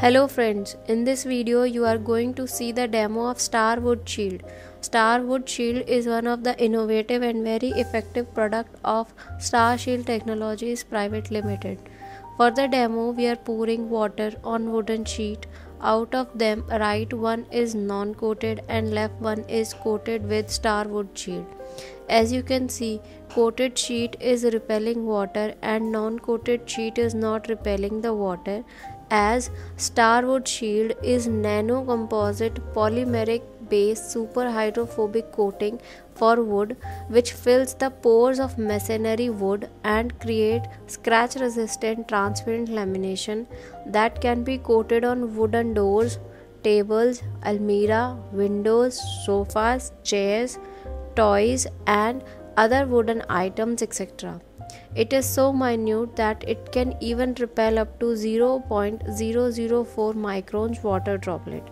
Hello friends, in this video you are going to see the demo of Star Wood Shield. Star Wood Shield is one of the innovative and very effective product of Star Shield Technologies Private Limited. For the demo we are pouring water on wooden sheet. Out of them right one is non-coated and left one is coated with Star Wood Shield. As you can see, coated sheet is repelling water and non-coated sheet is not repelling the water, as Star Wood Shield is nanocomposite polymeric based super hydrophobic coating for wood, which fills the pores of masonry wood and create scratch resistant transparent lamination that can be coated on wooden doors, tables, almirah, windows, sofas, chairs, toys and other wooden items, etc. It is so minute that it can even repel up to 0.004 microns water droplet.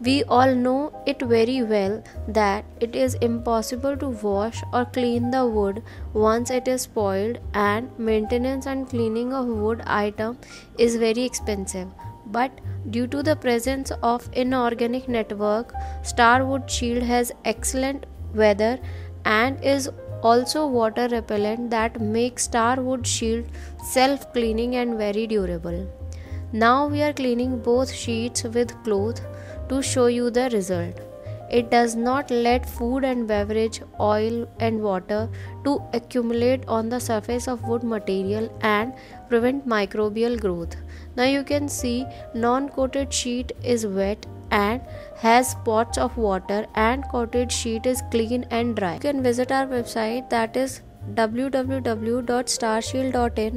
We all know it very well that it is impossible to wash or clean the wood once it is spoiled, and maintenance and cleaning of wood item is very expensive. But due to the presence of inorganic network, Star Wood Shield has excellent weather and is also water repellent that makes Star Wood Shield self-cleaning and very durable. Now we are cleaning both sheets with cloth to show you the result. It does not let food and beverage, oil and water to accumulate on the surface of wood material and prevent microbial growth. Now you can see non-coated sheet is wet and has spots of water, and coated sheet is clean and dry. You can visit our website, that is www.starshield.in,